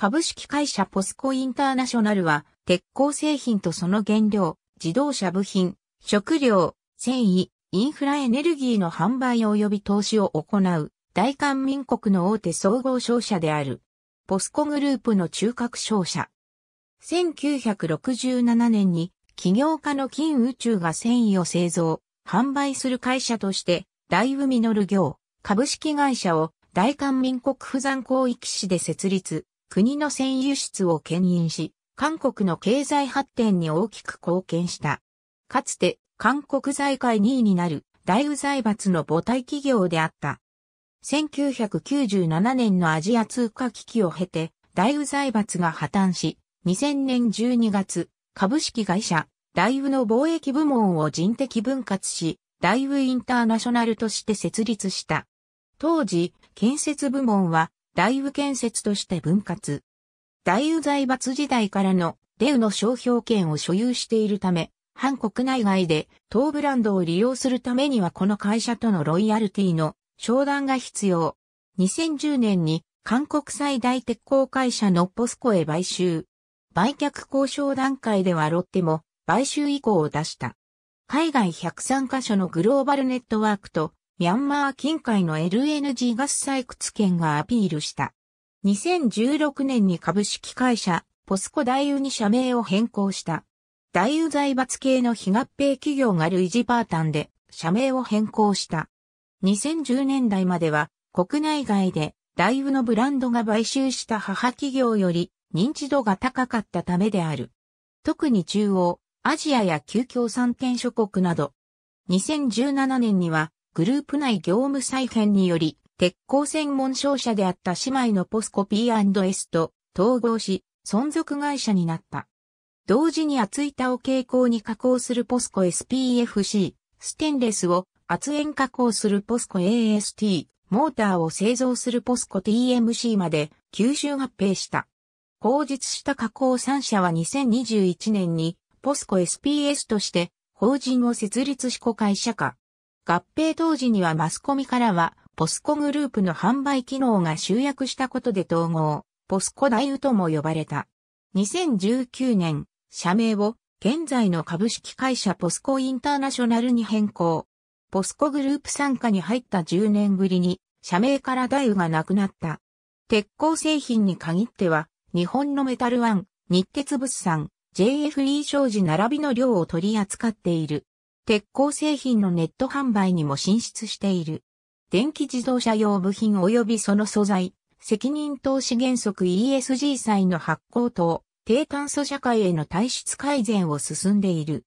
株式会社ポスコインターナショナルは、鉄鋼製品とその原料、自動車部品、食料、繊維、インフラエネルギーの販売及び投資を行う、大韓民国の大手総合商社である。ポスコグループの中核商社。1967年に、起業家の金宇宙が繊維を製造、販売する会社として、大宇実業、株式会社を大韓民国釜山広域市で設立、国の繊維輸出を牽引し、韓国の経済発展に大きく貢献した。かつて、韓国財界2位になる大宇財閥の母体企業であった。1997年のアジア通貨危機を経て、大宇財閥が破綻し、2000年12月、株式会社、大宇の貿易部門を人的分割し、大宇インターナショナルとして設立した。当時、建設部門は、大宇建設として分割。大宇財閥時代からの、大宇の商標権を所有しているため、韓国内外で、当ブランドを利用するためにはこの会社とのロイヤルティの、商談が必要。2010年に、韓国最大鉄鋼会社のポスコへ買収。売却交渉段階ではロッテも買収意向を出した。海外103カ所のグローバルネットワークとミャンマー近海の LNG ガス採掘権がアピールした。2016年に株式会社ポスコ大宇に社名を変更した。大宇財閥系の非合併企業が類似パターンで社名を変更した。2010年代までは国内外で大宇のブランドが買収した母企業より認知度が高かったためである。特に中央、アジアや旧共産圏諸国など。2017年には、グループ内業務再編により、鉄鋼専門商社であった姉妹のポスコ P&S と統合し、存続会社になった。同時に厚板を軽鋼に加工するポスコ SPFC、ステンレスを圧延加工するポスコ AST、モーターを製造するポスコ TMC まで吸収合併した。後述した加工3社は2021年にポスコ SPS として法人を設立し子会社化。合併当時にはマスコミからはポスコグループの販売機能が集約したことで統合、ポスコ大宇とも呼ばれた。2019年、社名を現在の株式会社ポスコインターナショナルに変更。ポスコグループ傘下に入った10年ぶりに社名から大宇がなくなった。鉄鋼製品に限っては、日本のメタルワン、日鉄物産、JFE 商事並びの量を取り扱っている。鉄鋼製品のネット販売にも進出している。電気自動車用部品及びその素材、責任投資原則 ESG 債の発行等、低炭素社会への体質改善を進んでいる。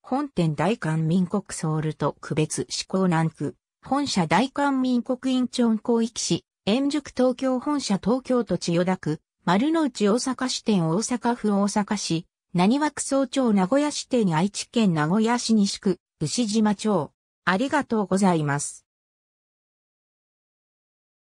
本店大韓民国ソウルと区別市港南区、本社大韓民国インチョン広域市、円宿東京本社東京都千代田区、丸の内大阪支店大阪府大阪市、浪速区総町名古屋支店愛知県名古屋市西区、牛島町。ありがとうございます。